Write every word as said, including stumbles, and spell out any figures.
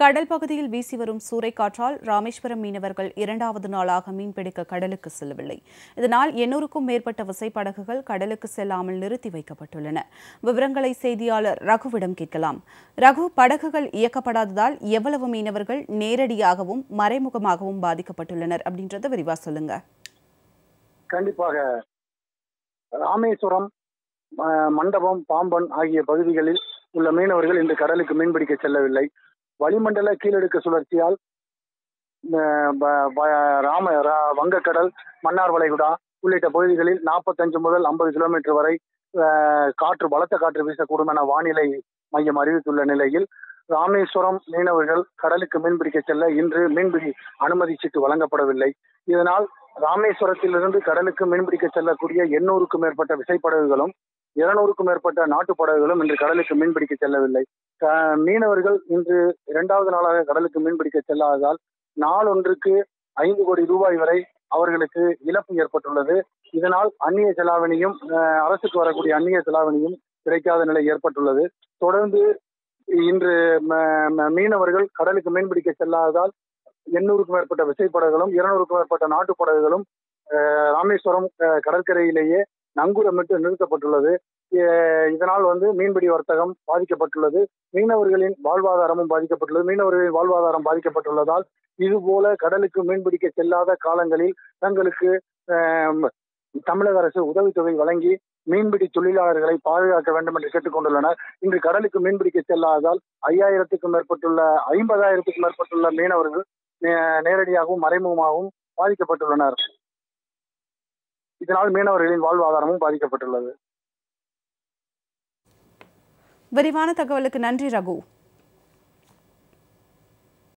கடல் பகுதியில் வீசி வரும் சூறைக்காற்றால் ராமேஸ்வரம் மீனவர்கள் இரண்டாவது நாளாக மீன்பிடிக்க கடலுக்கு செல்லவில்லை. இதனால் எண்ணூறுக்கும் மேற்பட்ட விசைப்படகுகள் கடலுக்கு செல்லாமல் நிறுத்தி வைக்கப்பட்டுள்ளன. விவரங்களை செய்தியாளர் ரகுவிடம் கேட்கலாம். ரகு, படகுகள் இயக்கப்படாததால் எவ்வளவு மீனவர்கள் நேரடியாகவும் மறைமுகமாகவும் பாதிக்கப்பட்டுள்ளனர் அப்படின்றத விரிவா சொல்லுங்க. கண்டிப்பாக ராமேஸ்வரம், மண்டபம், பாம்பன் ஆகிய பகுதிகளில் உள்ள மீனவர்கள் இன்று கடலுக்கு மீன்பிடிக்க செல்லவில்லை. வளிமண்டல கீழடுக்கு சுழற்சியால் ராம வங்கக்கடல், மன்னார் வளைகுடா உள்ளிட்ட பகுதிகளில் நாற்பத்தஞ்சு முதல் ஐம்பது கிலோமீட்டர் வரை காற்று பலத்த காற்று வீசக்கூடும் என வானிலை மையம் அறிவித்துள்ள நிலையில் ராமேஸ்வரம் மீனவர்கள் கடலுக்கு மீன்பிடிக்க செல்ல இன்று மீன்பிடி அனுமதி சீட்டு வழங்கப்படவில்லை. இதனால் ராமேஸ்வரத்திலிருந்து கடலுக்கு மீன்பிடிக்க செல்லக்கூடிய எண்ணூறுக்கும் மேற்பட்ட விசைப்படகுகளும் இருநூறுக்கும் மேற்பட்ட நாட்டு படகுகளும் இன்று கடலுக்கு மீன்பிடிக்க செல்லவில்லை. மீனவர்கள் இன்று இரண்டாவது நாளாக கடலுக்கு மீன்பிடிக்க செல்லாததால் நாளொன்றுக்கு ஐந்து கோடி ரூபாய் வரை அவர்களுக்கு இழப்பு ஏற்பட்டுள்ளது. இதனால் அந்நிய செலாவணியும் அரசுக்கு வரக்கூடிய அந்நிய செலாவணியும் கிடைக்காத நிலை ஏற்பட்டுள்ளது. தொடர்ந்து இன்று மீனவர்கள் கடலுக்கு மீன்பிடிக்க செல்லாததால் எண்ணூறுக்கும் மேற்பட்ட விசைப்படகுகளும் இருநூறுக்கும் மேற்பட்ட நாட்டு படகுகளும் ராமேஸ்வரம் கடற்கரையிலேயே நங்கூரமிட்டு நிறுத்தப்பட்டுள்ளது. இதனால் வந்து மீன்பிடி வர்த்தகம் பாதிக்கப்பட்டுள்ளது. மீனவர்களின் வாழ்வாதாரமும் பாதிக்கப்பட்டுள்ளது. மீனவர்களின் வாழ்வாதாரம் பாதிக்கப்பட்டுள்ளதால் இதுபோல கடலுக்கு மீன்பிடிக்க செல்லாத காலங்களில் தங்களுக்கு தமிழக அரசு உதவித்தொகை வழங்கி மீன்பிடி தொழிலாளர்களை பாதுகாக்க வேண்டும் என்று கேட்டுக்கொண்டுள்ளனர். இன்று கடலுக்கு மீன்பிடிக்க செல்லாததால் ஐயாயிரத்துக்கும் மேற்பட்டுள்ள ஐம்பதாயிரத்துக்கும் மேற்பட்டுள்ள மீனவர்கள் நேரடியாகவும் மறைமுகமாகவும் பாதிக்கப்பட்டுள்ளனர். இதனால் மீனவர்களின் வாழ்வாதாரமும் பாதிக்கப்பட்டுள்ளது. விரிவான தகவலுக்கு நன்றி ரகு.